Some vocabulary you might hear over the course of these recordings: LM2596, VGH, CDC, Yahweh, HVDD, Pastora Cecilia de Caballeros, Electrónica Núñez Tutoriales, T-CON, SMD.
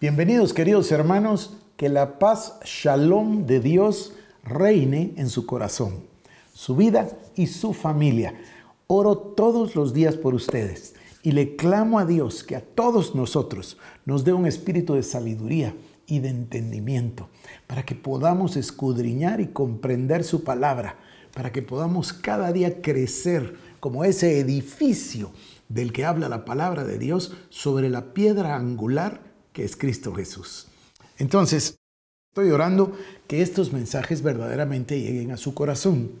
Bienvenidos, queridos hermanos, que la paz Shalom de Dios reine en su corazón, su vida y su familia. Oro todos los días por ustedes y le clamo a Dios que a todos nosotros nos dé un espíritu de sabiduría y de entendimiento para que podamos escudriñar y comprender su palabra, para que podamos cada día crecer como ese edificio del que habla la palabra de Dios sobre la piedra angular que es Cristo Jesús. Entonces, estoy orando que estos mensajes verdaderamente lleguen a su corazón.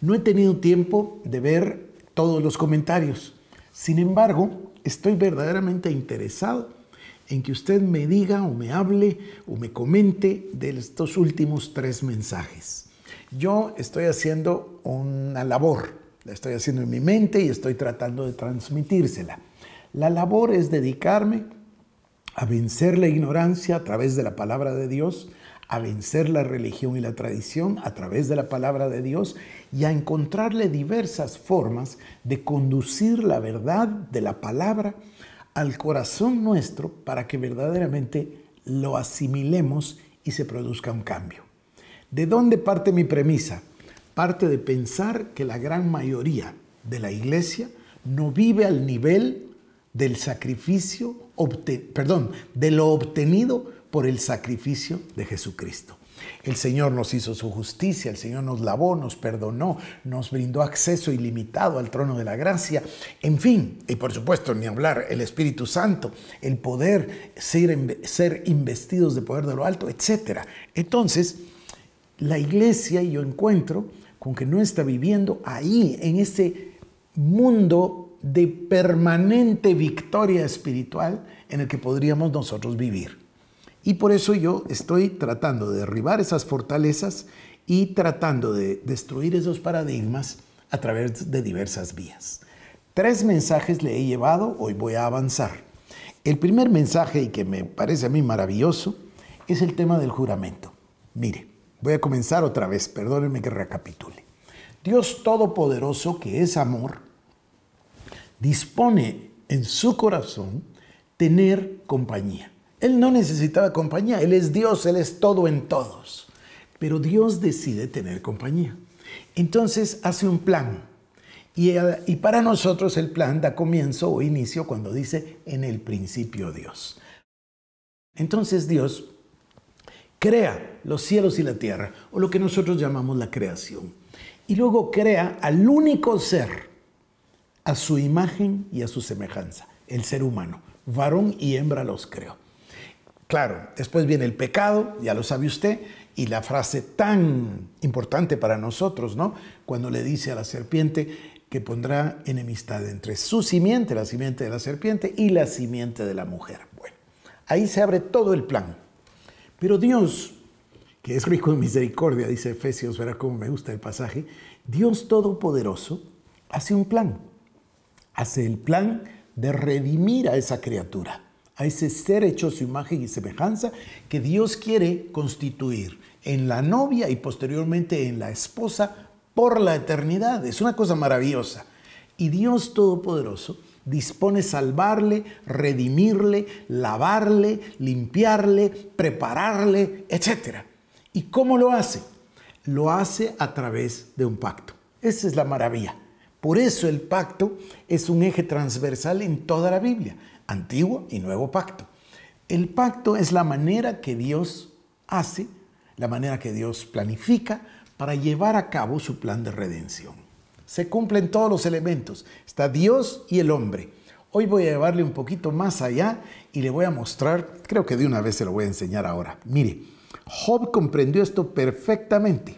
No he tenido tiempo de ver todos los comentarios. Sin embargo, estoy verdaderamente interesado en que usted me diga o me hable o me comente de estos últimos tres mensajes. Yo estoy haciendo una labor, la estoy haciendo en mi mente y estoy tratando de transmitírsela. La labor es dedicarme a vencer la ignorancia a través de la palabra de Dios, a vencer la religión y la tradición a través de la palabra de Dios y a encontrarle diversas formas de conducir la verdad de la palabra al corazón nuestro para que verdaderamente lo asimilemos y se produzca un cambio. ¿De dónde parte mi premisa? Parte de pensar que la gran mayoría de la iglesia no vive al nivel del sacrificio, de lo obtenido por el sacrificio de Jesucristo. El Señor nos hizo su justicia, el Señor nos lavó, nos perdonó, nos brindó acceso ilimitado al trono de la gracia. En fin, y por supuesto, ni hablar, el Espíritu Santo, el poder, ser investidos de poder de lo alto, etc. Entonces, la iglesia, yo encuentro con que no está viviendo ahí, en ese mundo de permanente victoria espiritual en el que podríamos nosotros vivir. Y por eso yo estoy tratando de derribar esas fortalezas y tratando de destruir esos paradigmas a través de diversas vías. Tres mensajes le he llevado, hoy voy a avanzar. El primer mensaje, y que me parece a mí maravilloso, es el tema del juramento. Mire, voy a comenzar otra vez, perdónenme que recapitule. Dios Todopoderoso, que es amor, dispone en su corazón tener compañía. Él no necesitaba compañía, Él es Dios, Él es todo en todos. Pero Dios decide tener compañía. Entonces hace un plan. Y para nosotros el plan da comienzo o inicio cuando dice en el principio Dios. Entonces Dios crea los cielos y la tierra, o lo que nosotros llamamos la creación. Y luego crea al único ser, a su imagen y a su semejanza, el ser humano. Varón y hembra los creó. Claro, después viene el pecado, ya lo sabe usted, y la frase tan importante para nosotros, ¿no? Cuando le dice a la serpiente que pondrá enemistad entre su simiente, la simiente de la serpiente, y la simiente de la mujer. Bueno, ahí se abre todo el plan. Pero Dios, que es rico en misericordia, dice Efesios, verá cómo me gusta el pasaje, Dios Todopoderoso hace un plan. Hace el plan de redimir a esa criatura, a ese ser hecho su imagen y semejanza que Dios quiere constituir en la novia y posteriormente en la esposa por la eternidad. Es una cosa maravillosa. Y Dios Todopoderoso dispone salvarle, redimirle, lavarle, limpiarle, prepararle, etc. ¿Y cómo lo hace? Lo hace a través de un pacto. Esa es la maravilla. Por eso el pacto es un eje transversal en toda la Biblia, Antiguo y Nuevo Pacto. El pacto es la manera que Dios hace, la manera que Dios planifica para llevar a cabo su plan de redención. Se cumplen todos los elementos, está Dios y el hombre. Hoy voy a llevarle un poquito más allá y le voy a mostrar, creo que de una vez se lo voy a enseñar ahora. Mire, Job comprendió esto perfectamente.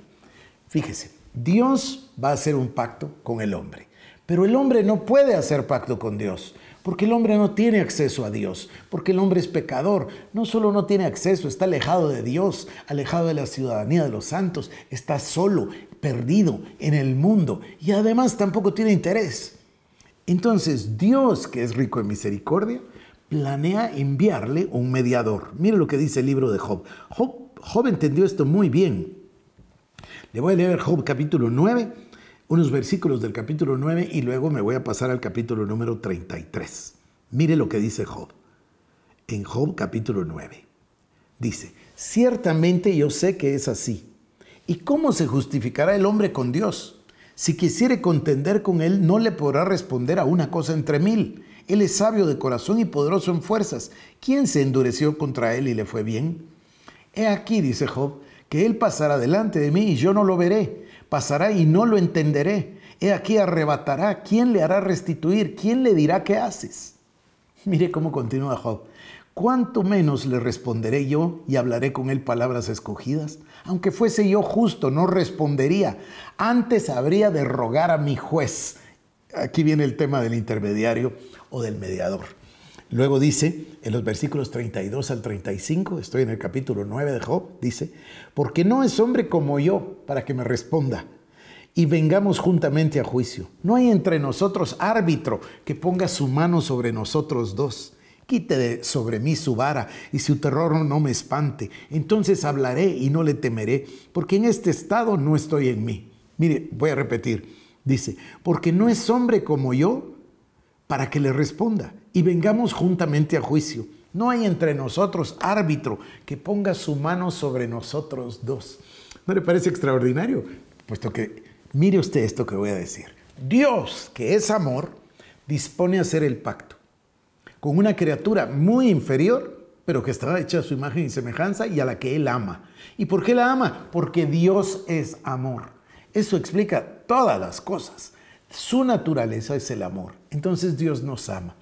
Fíjese. Dios va a hacer un pacto con el hombre, pero el hombre no puede hacer pacto con Dios, porque el hombre no tiene acceso a Dios, porque el hombre es pecador. No solo no tiene acceso, está alejado de Dios, alejado de la ciudadanía de los santos, está solo, perdido en el mundo y además tampoco tiene interés. Entonces Dios, que es rico en misericordia, planea enviarle un mediador. Mire lo que dice el libro de Job. Job entendió esto muy bien. Le voy a leer Job capítulo 9, unos versículos del capítulo 9 y luego me voy a pasar al capítulo número 33. Mire lo que dice Job. en Job capítulo 9. Dice, ciertamente yo sé que es así. ¿Y cómo se justificará el hombre con Dios? Si quisiere contender con él, no le podrá responder a una cosa entre mil. Él es sabio de corazón y poderoso en fuerzas. ¿Quién se endureció contra él y le fue bien? He aquí, dice Job, que él pasará delante de mí y yo no lo veré. Pasará y no lo entenderé. He aquí arrebatará. ¿Quién le hará restituir? ¿Quién le dirá qué haces? Mire cómo continúa Job. ¿Cuánto menos le responderé yo y hablaré con él palabras escogidas? Aunque fuese yo justo, no respondería. Antes habría de rogar a mi juez. Aquí viene el tema del intermediario o del mediador. Luego dice, en los versículos 32 al 35, estoy en el capítulo 9 de Job, dice, porque no es hombre como yo para que me responda y vengamos juntamente a juicio. No hay entre nosotros árbitro que ponga su mano sobre nosotros dos. Quite de sobre mí su vara y su terror no me espante. Entonces hablaré y no le temeré, porque en este estado no estoy en mí. Mire, voy a repetir. Dice, porque no es hombre como yo para que le responda y vengamos juntamente a juicio. No hay entre nosotros árbitro que ponga su mano sobre nosotros dos. ¿No le parece extraordinario? Puesto que, mire usted esto que voy a decir. Dios, que es amor, dispone a hacer el pacto con una criatura muy inferior, pero que estaba hecha a su imagen y semejanza y a la que él ama. ¿Y por qué la ama? Porque Dios es amor. Eso explica todas las cosas. Su naturaleza es el amor. Entonces Dios nos ama.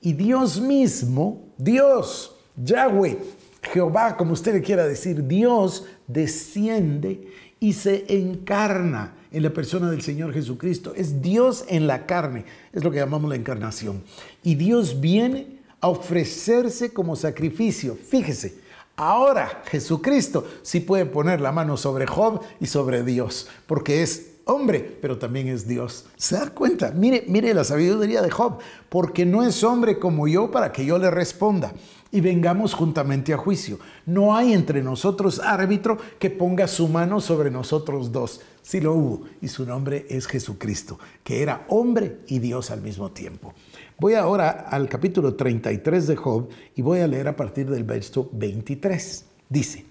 Y Dios mismo, Dios, Yahweh, Jehová, como usted le quiera decir, Dios desciende y se encarna en la persona del Señor Jesucristo. Es Dios en la carne, es lo que llamamos la encarnación. Y Dios viene a ofrecerse como sacrificio. Fíjese, ahora Jesucristo sí puede poner la mano sobre Job y sobre Dios, porque es hombre, pero también es Dios. ¿Se da cuenta? Mire la sabiduría de Job, porque no es hombre como yo para que yo le responda y vengamos juntamente a juicio. No hay entre nosotros árbitro que ponga su mano sobre nosotros dos. Sí lo hubo, y su nombre es Jesucristo, que era hombre y Dios al mismo tiempo. Voy ahora al capítulo 33 de Job y voy a leer a partir del verso 23. Dice,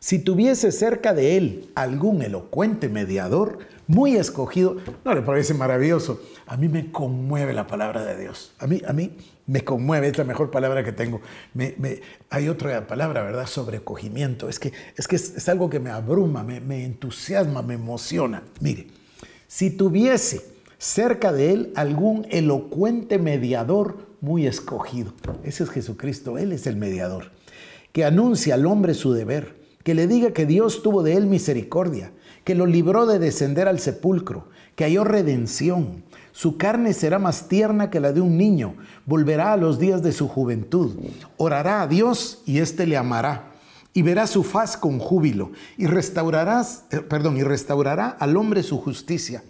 si tuviese cerca de él algún elocuente mediador, muy escogido. ¿No le parece maravilloso? A mí me conmueve la palabra de Dios. A mí me conmueve, es la mejor palabra que tengo. Hay otra palabra, ¿verdad? Sobrecogimiento. Es algo que me abruma, me entusiasma, me emociona. Mire, si tuviese cerca de él algún elocuente mediador muy escogido. Ese es Jesucristo, él es el mediador. Que anuncia al hombre su deber, que le diga que Dios tuvo de él misericordia, que lo libró de descender al sepulcro, que halló redención. Su carne será más tierna que la de un niño, volverá a los días de su juventud, orará a Dios y éste le amará, y verá su faz con júbilo, y restaurará al hombre su justicia.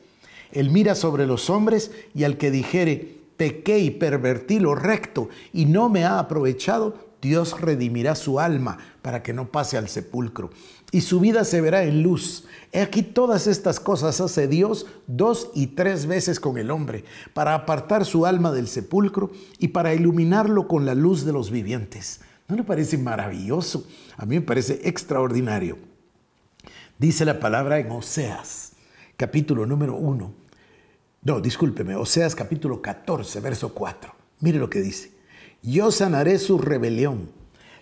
Él mira sobre los hombres y al que dijere, pequé y pervertí lo recto, y no me ha aprovechado, Dios redimirá su alma para que no pase al sepulcro. Y su vida se verá en luz. He aquí todas estas cosas hace Dios 2 y 3 veces con el hombre, para apartar su alma del sepulcro y para iluminarlo con la luz de los vivientes. ¿No le parece maravilloso? A mí me parece extraordinario. Dice la palabra en Oseas, capítulo número 1. No, discúlpeme, Oseas capítulo 14, verso 4. Mire lo que dice. Yo sanaré su rebelión,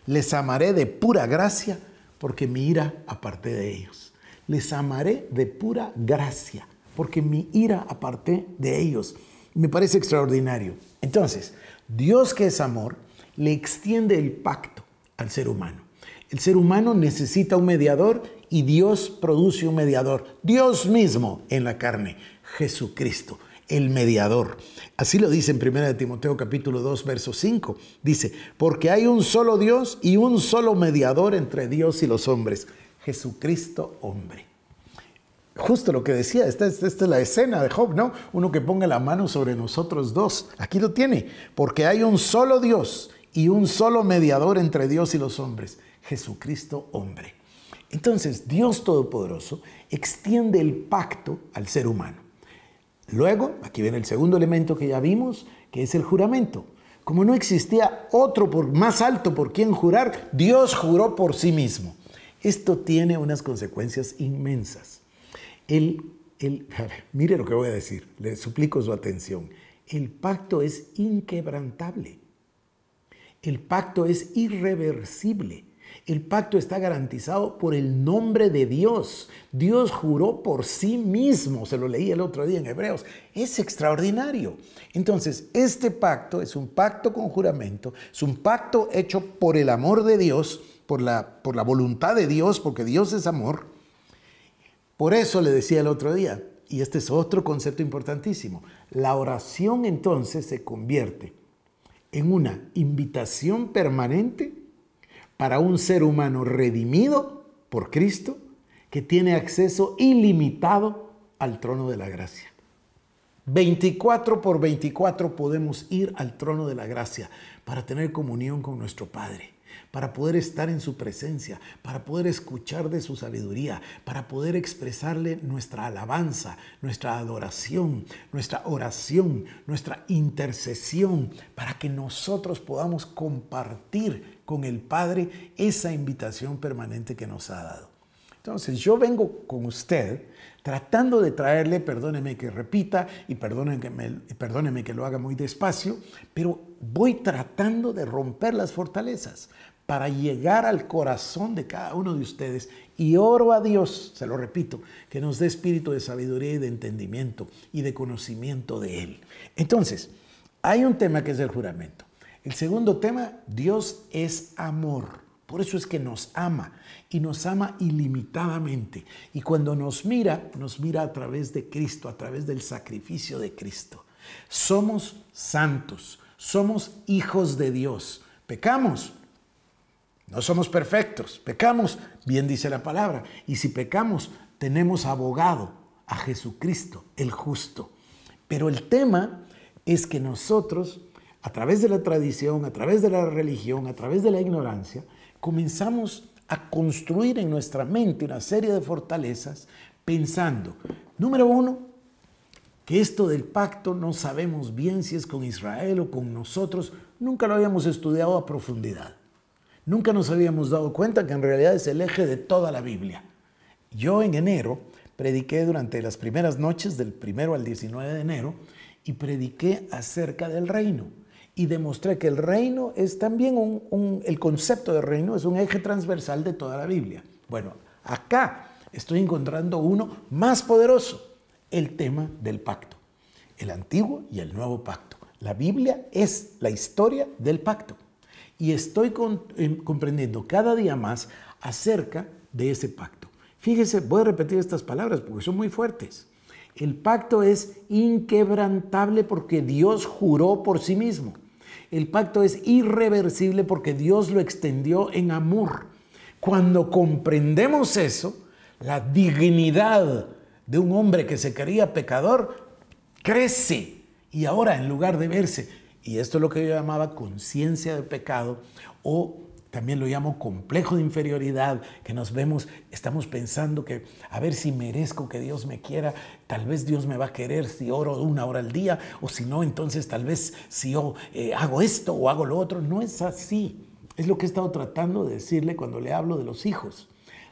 les amaré de pura gracia, porque mi ira aparté de ellos. Les amaré de pura gracia, porque mi ira aparté de ellos. Me parece extraordinario. Entonces, Dios que es amor, le extiende el pacto al ser humano. El ser humano necesita un mediador y Dios produce un mediador. Dios mismo en la carne, Jesucristo. El mediador. Así lo dice en 1 Timoteo capítulo 2, verso 5. Dice, porque hay un solo Dios y un solo mediador entre Dios y los hombres, Jesucristo hombre. Justo lo que decía, esta es la escena de Job, ¿no? Uno que ponga la mano sobre nosotros dos. Aquí lo tiene, porque hay un solo Dios y un solo mediador entre Dios y los hombres, Jesucristo hombre. Entonces, Dios Todopoderoso extiende el pacto al ser humano. Luego, aquí viene el segundo elemento que ya vimos, que es el juramento. Como no existía otro más alto por quien jurar, Dios juró por sí mismo. Esto tiene unas consecuencias inmensas. Mire lo que voy a decir, le suplico su atención. El pacto es inquebrantable. El pacto es irreversible. El pacto está garantizado por el nombre de Dios. Dios juró por sí mismo. Se lo leí el otro día en Hebreos. Es extraordinario. Entonces, este pacto es un pacto con juramento. Es un pacto hecho por el amor de Dios, por la voluntad de Dios, porque Dios es amor. Por eso le decía el otro día, y este es otro concepto importantísimo, la oración entonces se convierte en una invitación permanente para un ser humano redimido por Cristo que tiene acceso ilimitado al trono de la gracia. 24/24 podemos ir al trono de la gracia para tener comunión con nuestro Padre, para poder estar en su presencia, para poder escuchar de su sabiduría, para poder expresarle nuestra alabanza, nuestra adoración, nuestra oración, nuestra intercesión, para que nosotros podamos compartir con el Padre esa invitación permanente que nos ha dado. Entonces, yo vengo con usted tratando de traerle, perdóneme que repita y perdóneme que lo haga muy despacio, pero voy tratando de romper las fortalezas para llegar al corazón de cada uno de ustedes y oro a Dios, se lo repito, que nos dé espíritu de sabiduría y de entendimiento y de conocimiento de Él. Entonces, hay un tema que es el juramento. El segundo tema, Dios es amor. Por eso es que nos ama y nos ama ilimitadamente. Y cuando nos mira a través de Cristo, a través del sacrificio de Cristo. Somos santos, somos hijos de Dios. Pecamos, no somos perfectos. Pecamos, bien dice la palabra. Y si pecamos, tenemos abogado a Jesucristo, el justo. Pero el tema es que nosotros, a través de la tradición, a través de la religión, a través de la ignorancia, comenzamos a construir en nuestra mente una serie de fortalezas pensando, número uno, que esto del pacto no sabemos bien si es con Israel o con nosotros, nunca lo habíamos estudiado a profundidad. Nunca nos habíamos dado cuenta que en realidad es el eje de toda la Biblia. Yo en enero prediqué durante las primeras noches del 1 al 19 de enero y prediqué acerca del reino. Y demostré que el reino es también el concepto de reino es un eje transversal de toda la Biblia. Bueno, acá estoy encontrando uno más poderoso, el tema del pacto, el antiguo y el nuevo pacto. La Biblia es la historia del pacto y estoy comprendiendo cada día más acerca de ese pacto. Fíjese, voy a repetir estas palabras porque son muy fuertes. El pacto es inquebrantable porque Dios juró por sí mismo. El pacto es irreversible porque Dios lo extendió en amor. Cuando comprendemos eso, la dignidad de un hombre que se creía pecador crece. Y ahora, en lugar de verse, y esto es lo que yo llamaba conciencia de pecado, o también lo llamo complejo de inferioridad, que nos vemos, estamos pensando que a ver si merezco que Dios me quiera, tal vez Dios me va a querer si oro 1 hora al día, o si no, entonces tal vez si yo hago esto o hago lo otro. No es así. Es lo que he estado tratando de decirle cuando le hablo de los hijos.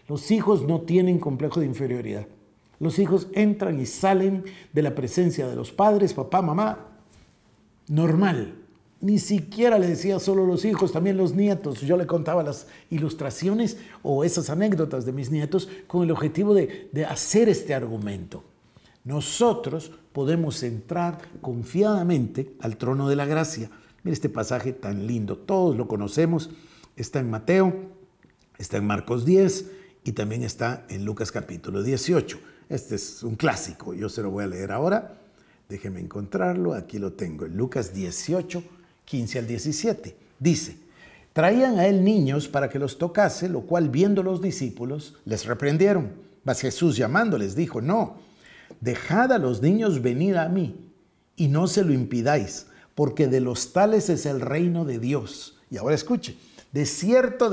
Los hijos no tienen complejo de inferioridad. Los hijos entran y salen de la presencia de los padres, papá, mamá, normal. Ni siquiera le decía solo los hijos, también los nietos. Yo le contaba las ilustraciones o esas anécdotas de mis nietos con el objetivo de hacer este argumento. Nosotros podemos entrar confiadamente al trono de la gracia. Mira este pasaje tan lindo, todos lo conocemos. Está en Mateo, está en Marcos 10 y también está en Lucas capítulo 18. Este es un clásico, yo se lo voy a leer ahora. Déjeme encontrarlo, aquí lo tengo, en Lucas 18. 15 al 17, dice, traían a él niños para que los tocase, lo cual viendo los discípulos, les reprendieron. Mas Jesús llamándoles dijo, no, dejad a los niños venir a mí y no se lo impidáis, porque de los tales es el reino de Dios. Y ahora escuche, de cierto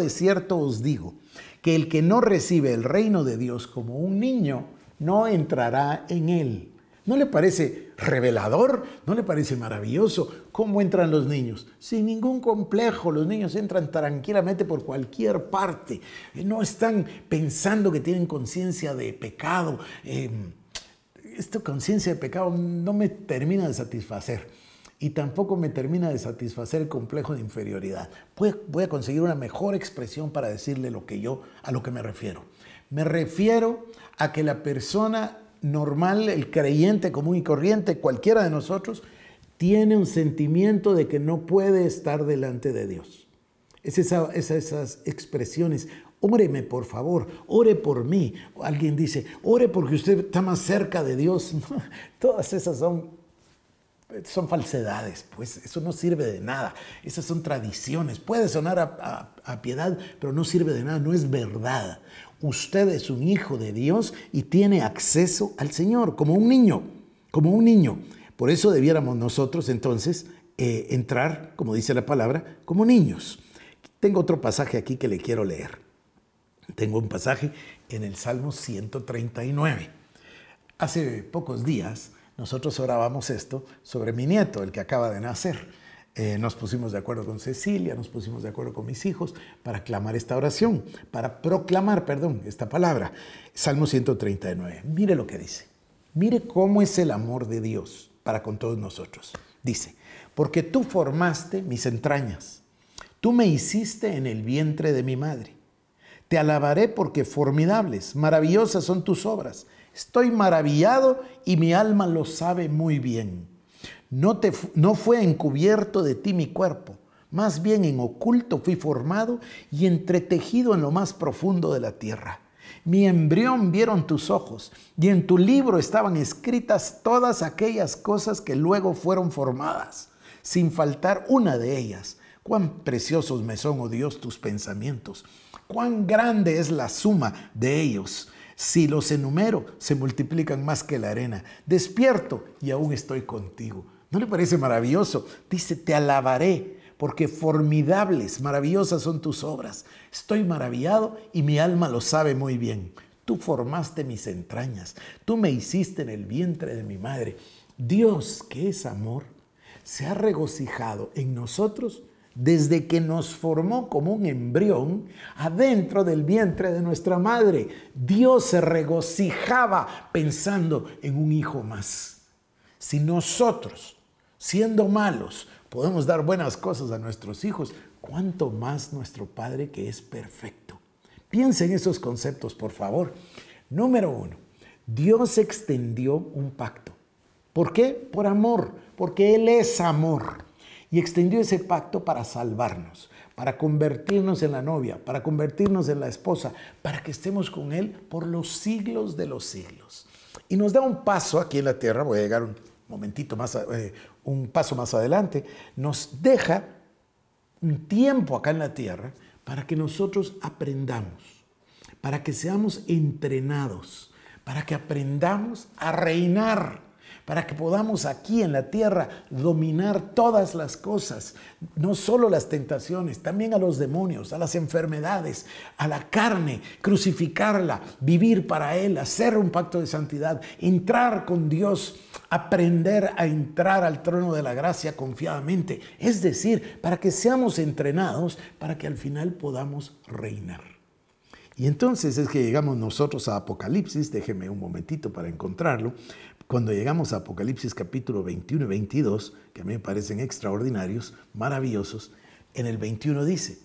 os digo, que el que no recibe el reino de Dios como un niño, no entrará en él. ¿No le parece revelador? ¿No le parece maravilloso? ¿Cómo entran los niños? Sin ningún complejo, los niños entran tranquilamente por cualquier parte. No están pensando que tienen conciencia de pecado. Esta conciencia de pecado no me termina de satisfacer. Y tampoco me termina de satisfacer el complejo de inferioridad. Voy a conseguir una mejor expresión para decirle a lo que me refiero. Me refiero a que la persona normal, el creyente común y corriente, cualquiera de nosotros, tiene un sentimiento de que no puede estar delante de Dios. Esas expresiones. Óreme, por favor, ore por mí. Alguien dice, ore porque usted está más cerca de Dios. Todas esas son falsedades, pues eso no sirve de nada. Esas son tradiciones. Puede sonar a piedad, pero no sirve de nada, no es verdad. Usted es un hijo de Dios y tiene acceso al Señor, como un niño, como un niño. Por eso debiéramos nosotros entonces entrar, como dice la palabra, como niños. Tengo otro pasaje aquí que le quiero leer. Tengo un pasaje en el Salmo 139. Hace pocos días nosotros orábamos esto sobre mi nieto, el que acaba de nacer. Nos pusimos de acuerdo con Cecilia, nos pusimos de acuerdo con mis hijos para clamar esta oración, para proclamar, perdón, esta palabra. Salmo 139. Mire lo que dice. Mire cómo es el amor de Dios para con todos nosotros. Dice, porque tú formaste mis entrañas, tú me hiciste en el vientre de mi madre. Te alabaré porque formidables, maravillosas son tus obras. Estoy maravillado y mi alma lo sabe muy bien. No fue encubierto de ti mi cuerpo, más bien en oculto fui formado y entretejido en lo más profundo de la tierra. Mi embrión vieron tus ojos y en tu libro estaban escritas todas aquellas cosas que luego fueron formadas, sin faltar una de ellas. Cuán preciosos me son, oh Dios, tus pensamientos. Cuán grande es la suma de ellos. Si los enumero, se multiplican más que la arena. Despierto y aún estoy contigo. ¿No le parece maravilloso? Dice, te alabaré, porque formidables, maravillosas son tus obras. Estoy maravillado y mi alma lo sabe muy bien. Tú formaste mis entrañas. Tú me hiciste en el vientre de mi madre. Dios, que es amor, se ha regocijado en nosotros desde que nos formó como un embrión adentro del vientre de nuestra madre. Dios se regocijaba pensando en un hijo más. Si nosotros, siendo malos, podemos dar buenas cosas a nuestros hijos, ¿cuánto más nuestro Padre que es perfecto? Piensen esos conceptos, por favor. Número uno, Dios extendió un pacto. ¿Por qué? Por amor, porque Él es amor. Y extendió ese pacto para salvarnos, para convertirnos en la novia, para convertirnos en la esposa, para que estemos con Él por los siglos de los siglos. Y nos da un paso aquí en la tierra, voy a llegar un momentito más, un paso más adelante, nos deja un tiempo acá en la tierra para que nosotros aprendamos, para que seamos entrenados, para que aprendamos a reinar, para que podamos aquí en la tierra dominar todas las cosas, no solo las tentaciones, también a los demonios, a las enfermedades, a la carne, crucificarla, vivir para Él, hacer un pacto de santidad, entrar con Dios, aprender a entrar al trono de la gracia confiadamente. Es decir, para que seamos entrenados, para que al final podamos reinar. Y entonces es que llegamos nosotros a Apocalipsis, déjeme un momentito para encontrarlo, cuando llegamos a Apocalipsis capítulo 21 y 22, que a mí me parecen extraordinarios, maravillosos, en el 21 dice,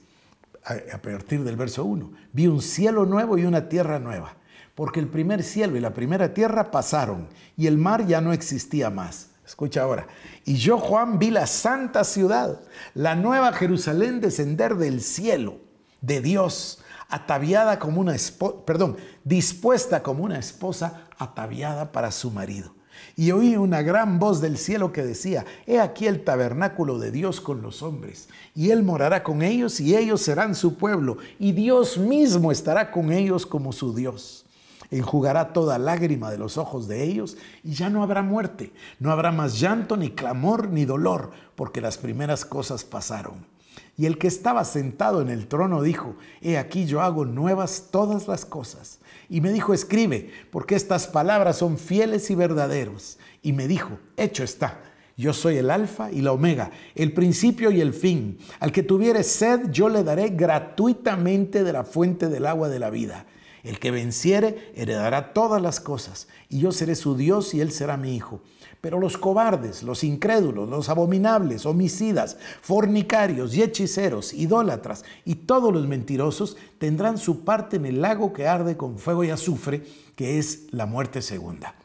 a partir del verso 1, vi un cielo nuevo y una tierra nueva, porque el primer cielo y la primera tierra pasaron, y el mar ya no existía más. Escucha ahora. Y yo, Juan, vi la santa ciudad, la nueva Jerusalén descender del cielo, de Dios, ataviada como una esposa, perdón, dispuesta como una esposa ataviada para su marido. Y oí una gran voz del cielo que decía, he aquí el tabernáculo de Dios con los hombres, y Él morará con ellos, y ellos serán su pueblo, y Dios mismo estará con ellos como su Dios. Enjugará toda lágrima de los ojos de ellos, y ya no habrá muerte, no habrá más llanto, ni clamor, ni dolor, porque las primeras cosas pasaron. Y el que estaba sentado en el trono dijo, he aquí yo hago nuevas todas las cosas. Y me dijo, escribe, porque estas palabras son fieles y verdaderos. y me dijo, hecho está, yo soy el alfa y la omega, el principio y el fin. Al que tuviere sed, yo le daré gratuitamente de la fuente del agua de la vida. El que venciere heredará todas las cosas, y yo seré su Dios y él será mi hijo. Pero los cobardes, los incrédulos, los abominables, homicidas, fornicarios y hechiceros, idólatras y todos los mentirosos tendrán su parte en el lago que arde con fuego y azufre, que es la muerte segunda.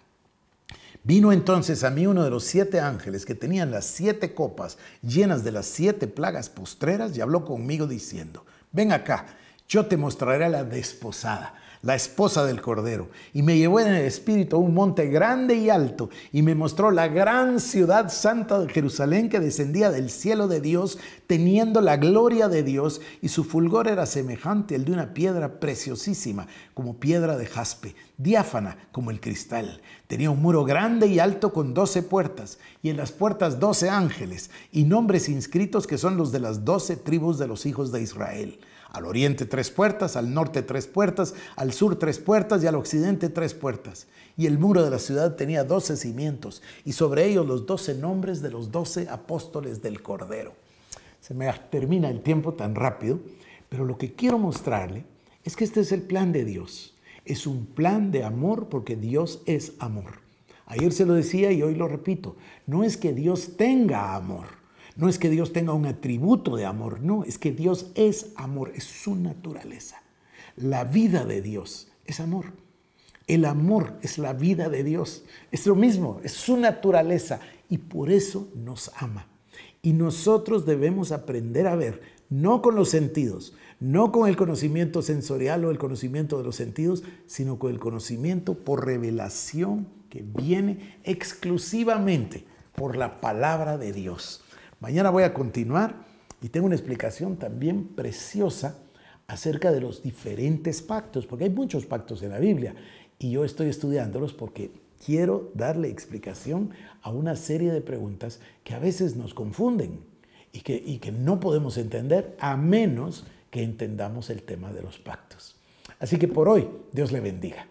Vino entonces a mí uno de los 7 ángeles que tenían las 7 copas llenas de las 7 plagas postreras y habló conmigo diciendo, ven acá, yo te mostraré a la desposada, la esposa del Cordero. Y me llevó en el espíritu a un monte grande y alto, y me mostró la gran ciudad santa de Jerusalén, que descendía del cielo de Dios, teniendo la gloria de Dios, y su fulgor era semejante al de una piedra preciosísima, como piedra de jaspe, diáfana como el cristal. Tenía un muro grande y alto con 12 puertas, y en las puertas 12 ángeles, y nombres inscritos que son los de las 12 tribus de los hijos de Israel. Al oriente 3 puertas, al norte 3 puertas, al sur 3 puertas y al occidente 3 puertas. Y el muro de la ciudad tenía 12 cimientos y sobre ellos los 12 nombres de los 12 apóstoles del Cordero. Se me termina el tiempo tan rápido, pero lo que quiero mostrarle es que este es el plan de Dios. Es un plan de amor porque Dios es amor. Ayer se lo decía y hoy lo repito, no es que Dios tenga amor. No es que Dios tenga un atributo de amor, no, es que Dios es amor, es su naturaleza. La vida de Dios es amor. El amor es la vida de Dios. Es lo mismo, es su naturaleza y por eso nos ama. Y nosotros debemos aprender a ver, no con los sentidos, no con el conocimiento sensorial o el conocimiento de los sentidos, sino con el conocimiento por revelación que viene exclusivamente por la palabra de Dios. Mañana voy a continuar y tengo una explicación también preciosa acerca de los diferentes pactos, porque hay muchos pactos en la Biblia y yo estoy estudiándolos porque quiero darle explicación a una serie de preguntas que a veces nos confunden y que no podemos entender a menos que entendamos el tema de los pactos. Así que por hoy, Dios le bendiga.